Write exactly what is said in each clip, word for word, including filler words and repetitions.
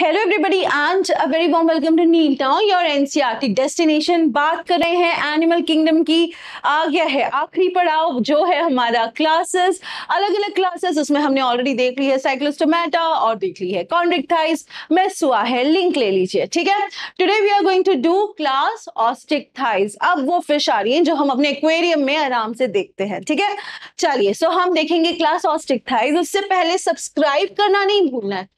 Hello everybody and a very warm welcome to Neel town your NCERT destination. बात कर रहे हैं एनिमल किंगडम की। आ गया है आखिरी पड़ाव जो है हमारा क्लासेस, अलग अलग क्लासेस। उसमें हमने ऑलरेडी देख ली है साइक्लोस्टोमेटा और देख ली है चॉन्ड्रिक्टाइस। मिस हुआ है लिंक ले लीजिए, ठीक है। Today we are going to do class ऑस्टेइchthyes। अब वो फिश आ रही है जो हम अपने एक्वेरियम में आराम से देखते हैं, ठीक है। चलिए, सो हम देखेंगे क्लास ऑस्टेइchthyes। उससे पहले सब्सक्राइब करना नहीं भूलना है,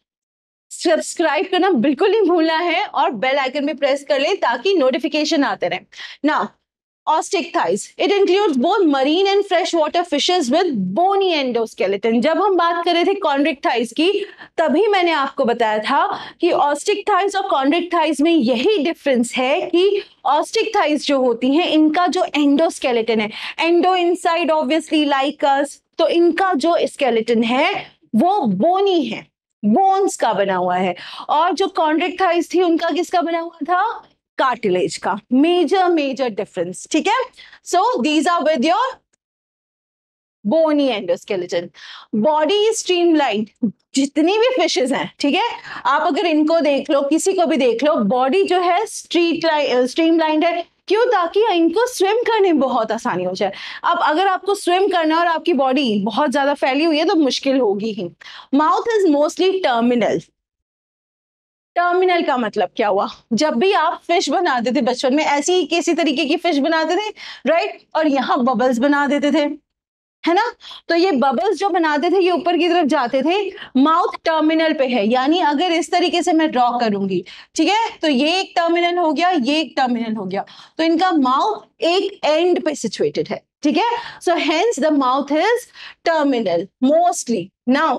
सब्सक्राइब करना बिल्कुल नहीं भूलना है और बेल आइकन भी प्रेस कर लें ताकि नोटिफिकेशन आते रहे। Now ऑस्टेइchthyes it includes both marine and fresh water fishes with bony endoskeleton. जब हम बात कर रहे थे चॉन्ड्रिchthyes की, तभी मैंने आपको बताया था कि ऑस्टेइchthyes और चॉन्ड्रिchthyes में यही डिफरेंस है कि ऑस्टेइchthyes जो होती हैं इनका जो एंडोस्केलेटन है, endo inside obviously like us, तो इनका जो स्केलेटन है वो बोनी है, बोन्स का बना हुआ है। और जो चॉन्ड्रिchthyes थी उनका किसका बना हुआ था? कार्टिलेज का। मेजर मेजर डिफरेंस, ठीक है। So these are with your bony endoskeleton. Body streamline, जितनी भी फिशेस हैं, ठीक है, आप अगर इनको देख लो, किसी को भी देख लो, बॉडी जो है स्ट्रीट लाइन स्ट्रीमलाइन है। क्यों? ताकि इनको स्विम करने में बहुत आसानी हो जाए। अब अगर आपको स्विम करना और आपकी बॉडी बहुत ज्यादा फैली हुई है तो मुश्किल होगी ही। Mouth is mostly terminal. Terminal का मतलब क्या हुआ? जब भी आप फिश बनाते थे बचपन में, ऐसी ही किसी तरीके की फिश बनाते थे, राइट, और यहाँ बबल्स बना देते थे, है ना। तो ये बबल्स जो बनाते थे ये ऊपर की तरफ जाते थे। माउथ टर्मिनल पे है, यानी अगर इस तरीके से मैं ड्रॉ करूंगी, ठीक है, तो ये एक टर्मिनल हो गया, ये एक टर्मिनल हो गया, तो इनका माउथ एक एंड पे सिचुएटेड है, ठीक है। So hence the mouth is terminal mostly. Now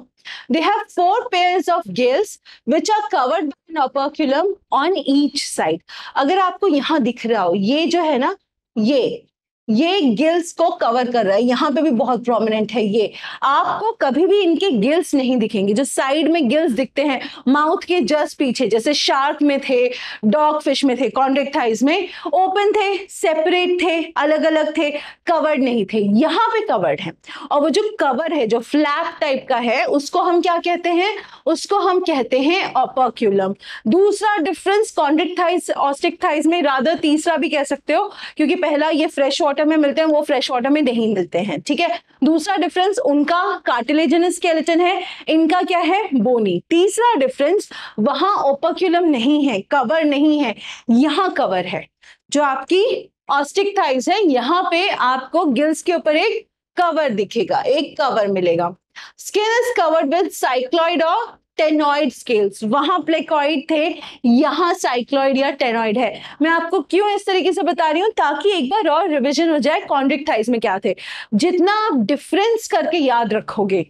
they have four pairs of gills which are covered by an operculum on each side. अगर आपको यहाँ दिख रहा हो, ये जो है ना, ये ये गिल्स को कवर कर रहा है, यहाँ पे भी बहुत प्रोमिनेंट है ये। आपको कभी भी इनके गिल्स नहीं दिखेंगे। जो साइड में गिल्स दिखते हैं माउथ के जस्ट पीछे, जैसे शार्क में थे, डॉग फिश में थे, चॉन्ड्रिchthyes में ओपन थे, सेपरेट थे, अलग अलग थे, कवर्ड नहीं थे। यहाँ पे कवर्ड है, और वो जो कवर है, जो फ्लैप टाइप का है, उसको हम क्या कहते हैं? उसको हम कहते हैं ऑपर्क्यूलम। दूसरा डिफरेंस चॉन्ड्रिchthyes ऑस्टेइchthyes में, रादर तीसरा भी कह सकते हो, क्योंकि पहला ये फ्रेश में मिलते हैं, वो फ्रेश वाटर में नहीं मिलते हैं, ठीक है। दूसरा डिफरेंस उनका कार्टिलेजिनस स्केलेटन है, इनका क्या है? बोनी। तीसरा डिफरेंस, वहां ओपर्क्यूलम नहीं है, कवर नहीं है, यहाँ कवर है। जो आपकी ऑस्टेइchthyes है, यहाँ पे आपको गिल्स के ऊपर एक कवर दिखेगा, एक कवर मिलेगा। Skin is covered with cycloid और टेनॉइड स्केल्स। वहां प्लेकॉइड थे, यहाँ साइक्लॉइड या टेनॉइड है। मैं आपको क्यों इस तरीके से बता रही हूँ? ताकि एक बार और रिवीजन हो जाए चॉन्ड्रिchthyes में क्या थे। जितना आप डिफरेंस करके याद रखोगे,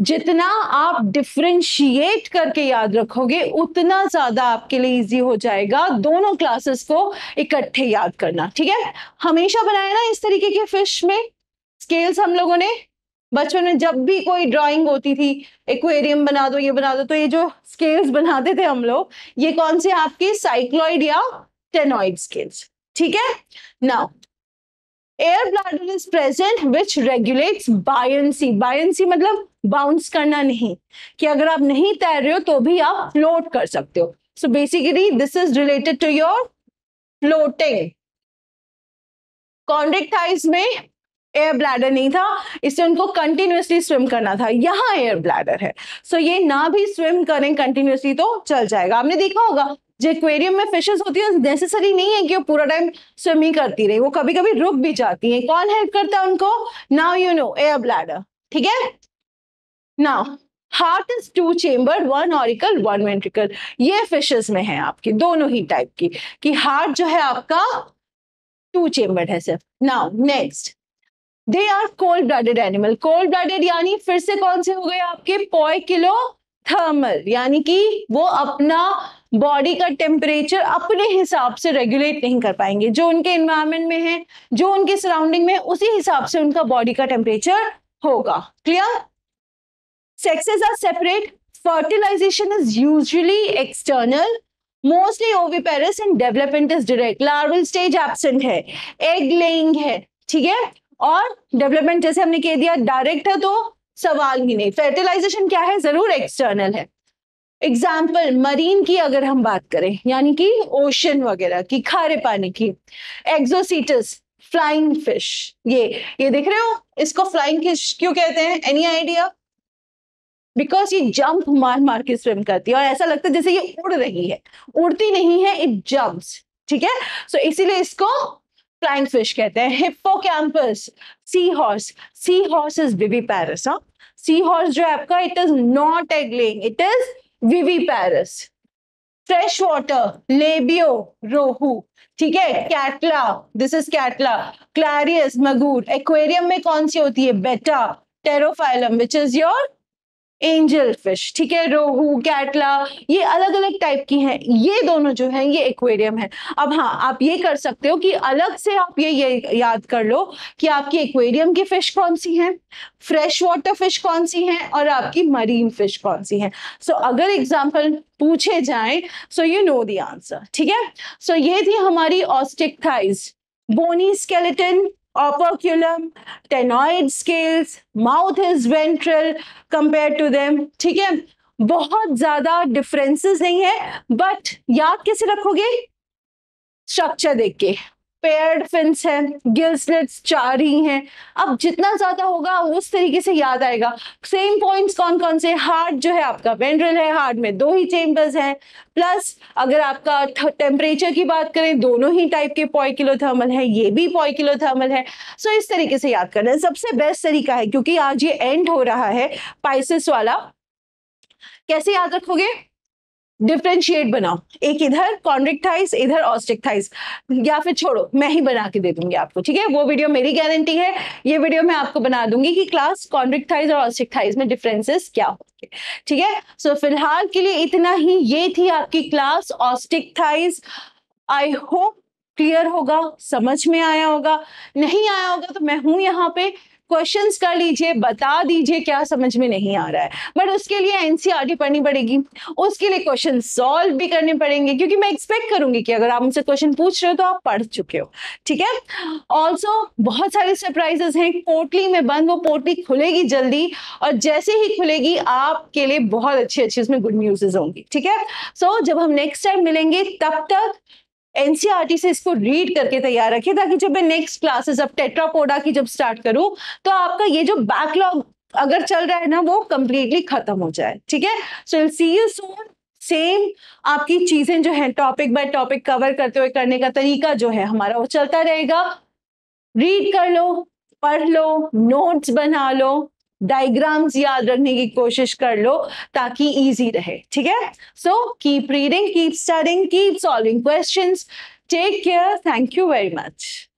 जितना आप डिफ्रेंशिएट करके याद रखोगे, उतना ज्यादा आपके लिए इजी हो जाएगा दोनों क्लासेस को इकट्ठे याद करना, ठीक है। हमेशा बनाया ना इस तरीके के फिश में स्केल्स हम लोगों ने बचपन में। जब भी कोई ड्राइंग होती थी, एक्वेरियम बना दो, ये बना दो, तो ये जो स्केल्स बनाते थे हम लोग, ये कौन से आपके? साइक्लॉइड या टेनॉइड स्केल्स, ठीक है। Now air bladder is present which regulates buoyancy. Buoyancy मतलब बाउंस करना नहीं, कि अगर आप नहीं तैर रहे हो तो भी आप फ्लोट कर सकते हो। So basically this is related to your floating. चॉन्ड्रिchthyes में एयर ब्लैडर नहीं था, इससे उनको कंटिन्यूसली स्विम करना था। यहाँ एयर ब्लैडर है, सो so ये ना भी स्विम करें कंटिन्यूसली तो चल जाएगा। आपने देखा होगा जो एक्वेरियम में फिशेस होती है, नेसेसरी नहीं है कि वो पूरा टाइम स्विम ही करती रहे, वो कभी कभी रुक भी जाती है। कौन हेल्प करता है उनको? Now you know, air bladder, ठीक है। Now heart is two chamber, one auricle one ventricle. ये फिशेस में है आपकी दोनों ही टाइप की, कि हार्ट जो है आपका टू चेम्बर्ड है सिर्फ। Now next they are cold blooded animal. Cold blooded यानी फिर से कौन से हो गए आपके? पोइकिलोथर्मल, यानी कि वो अपना बॉडी का टेम्परेचर अपने हिसाब से रेगुलेट नहीं कर पाएंगे। जो उनके एनवायरनमेंट में है, जो उनके सराउंडिंग में है, उसी हिसाब से उनका बॉडी का टेम्परेचर होगा। Clear? Sexes are separate. Fertilization is usually external, mostly oviparous, and development is direct. Larval stage absent है, एग लेइंग है, ठीक है, और डेवलपमेंट जैसे हमने कह दिया डायरेक्ट है, तो सवाल ही नहीं। फर्टिलाइजेशन क्या है? जरूर एक्सटर्नल है। एग्जाम्पल मरीन की अगर हम बात करें यानी कि ओशन वगैरह की, खारे पानी की, एक्सोसीटस फ्लाइंग फिश, ये ये देख रहे हो, इसको फ्लाइंग फिश क्यों कहते हैं? Any idea? बिकॉज ये जंप मार मार के स्विम करती है और ऐसा लगता है जैसे ये उड़ रही है, उड़ती नहीं है, इट जंप्स, ठीक है। सो so, इसीलिए इसको फ्लाइंग फिश कहते हैं। Hippocampus, sea horse, sea horse is viviparous. हाँ, सी हॉर्स जो है आपका, it is not egg laying, it is viviparous. Fresh water, labio, rohu, ठीक है। Catla, this is catla, क्लैरियस, magur. Aquarium में कौन सी होती है? बेटा। Pterophyllum which is your angel fish, ठीक है। रोहू, कैटला, ये अलग अलग टाइप की हैं। ये दोनों जो हैं ये एक्वेरियम है। अब हाँ, आप ये कर सकते हो कि अलग से आप ये ये याद कर लो कि आपकी एक्वेरियम की फिश कौन सी हैं, फ्रेश वाटर फिश कौन सी हैं और आपकी मरीन फिश कौन सी हैं। सो so, अगर एग्जाम्पल पूछे जाए so you know the answer, ठीक है। सो so, ये थी हमारी ऑस्टेक्टाइज, bony skeleton, operculum, tenoid scales, mouth is ventral compared to them, ठीक है। बहुत ज्यादा डिफरेंसेस नहीं है, बट याद कैसे रखोगे? स्ट्रक्चर देख के। पेयर्ड फिन्स है, गिल स्लिट्स चार ही हैं। अब जितना ज्यादा होगा उस तरीके से याद आएगा। सेम पॉइंट्स कौन कौन से? हार्ट जो है आपका वेंट्रल है, हार्ट में दो ही चेम्बर्स हैं, प्लस अगर आपका टेम्परेचर की बात करें दोनों ही टाइप के पोइकिलोथर्मल है, ये भी पोइकिलोथर्मल है। सो so इस तरीके से याद करना है, सबसे बेस्ट तरीका है, क्योंकि आज ये एंड हो रहा है पाइसेस वाला। कैसे याद रखोगे? डिफ्रेंशिएट बनाओ, एक इधर चॉन्ड्रिक्टाइस, इधर ऑस्टेक्टाइस, या फिर छोड़ो मैं ही बना के दे दूंगी आपको, ठीक है। वो वीडियो मेरी गारंटी है, ये वीडियो मैं आपको बना दूंगी कि क्लास चॉन्ड्रिक्टाइस और ऑस्टेक्टाइस में डिफरेंसेस क्या होंगे, ठीक है। सो so, फिलहाल के लिए इतना ही। ये थी आपकी क्लास ऑस्टेक्टाइस। आई होप क्लियर होगा, समझ में आया होगा। नहीं आया होगा तो मैं हूँ यहाँ पे, क्वेश्चंस कर लीजिए, बता दीजिए क्या समझ में नहीं आ रहा है। बट उसके लिए एनसीईआरटी पढ़नी पड़ेगी, उसके लिए क्वेश्चन सॉल्व भी करने पड़ेंगे, क्योंकि मैं एक्सपेक्ट करूंगी कि अगर आप मुझसे क्वेश्चन पूछ रहे हो तो आप पढ़ चुके हो, ठीक है। ऑल्सो बहुत सारे सरप्राइजेस हैं। पोर्टली में बंद, वो पोर्टली खुलेगी जल्दी, और जैसे ही खुलेगी आपके लिए बहुत अच्छे अच्छे उसमें गुड न्यूजेज होंगी, ठीक है। सो so, जब हम नेक्स्ट टाइम मिलेंगे तब तक एनसीईआरटी से इसको रीड करके तैयार रखिए, ताकि जब मैं नेक्स्ट क्लासेस अब टेट्रापोडा की जब स्टार्ट करूं तो आपका ये जो बैकलॉग अगर चल रहा है ना वो कंप्लीटली खत्म हो जाए, ठीक है। So will see you soon. Same आपकी चीजें जो है टॉपिक बाय टॉपिक कवर करते हुए करने का तरीका जो है हमारा वो चलता रहेगा। रीड कर लो, पढ़ लो, नोट्स बना लो, डायग्राम्स याद रखने की कोशिश कर लो ताकि इजी रहे, ठीक है। सो Keep reading, keep studying, keep solving questions. Take care. Thank you very much.